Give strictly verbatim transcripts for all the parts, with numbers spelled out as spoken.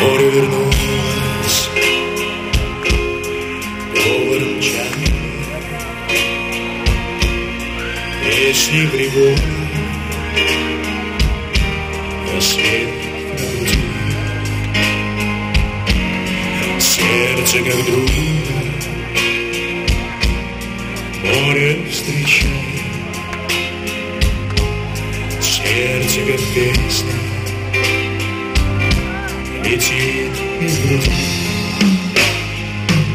Море вернулось поваром чая, песни грибов рассвет на груди. Сердце как друг море встречает, сердце как песня летит из груди.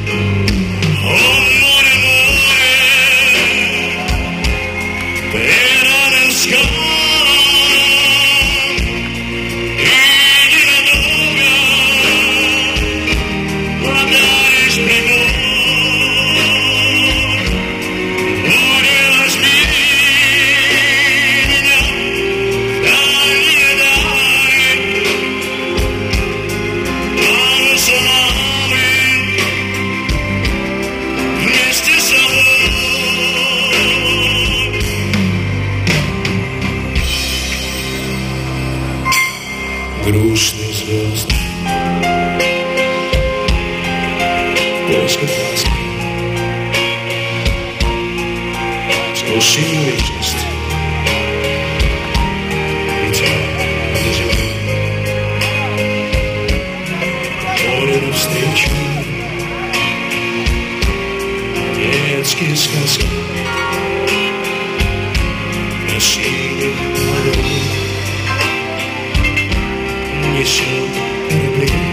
О, море, море, преданным скалам, иди надолго, подаришь прибор. Море, возьми меня в дальние дали, вместе с собой. Грустные звезды в поисках ласки, сквозь вечность летят над землей. Море навстречу детские сказки на синих морях несет кораблей.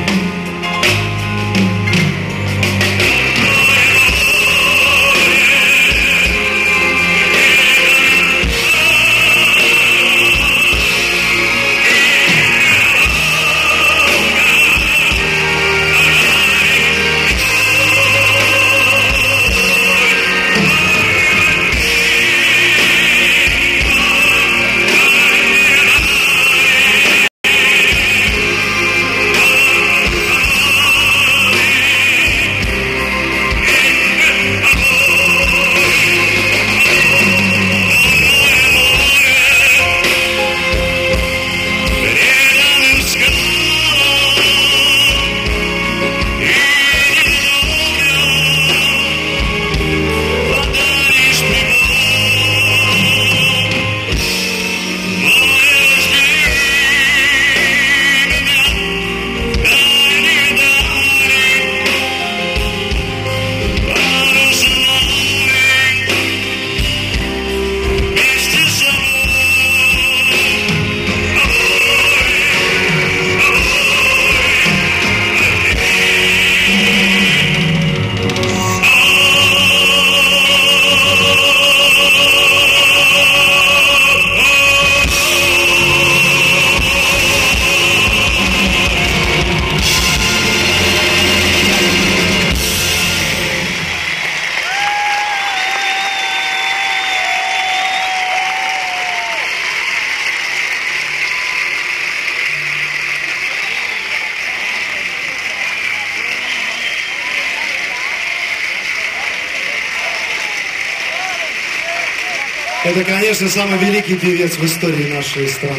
Это, конечно, самый великий певец в истории нашей страны.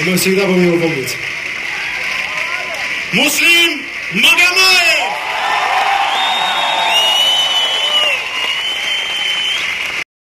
И мы всегда будем его помнить. Муслим Магомаев!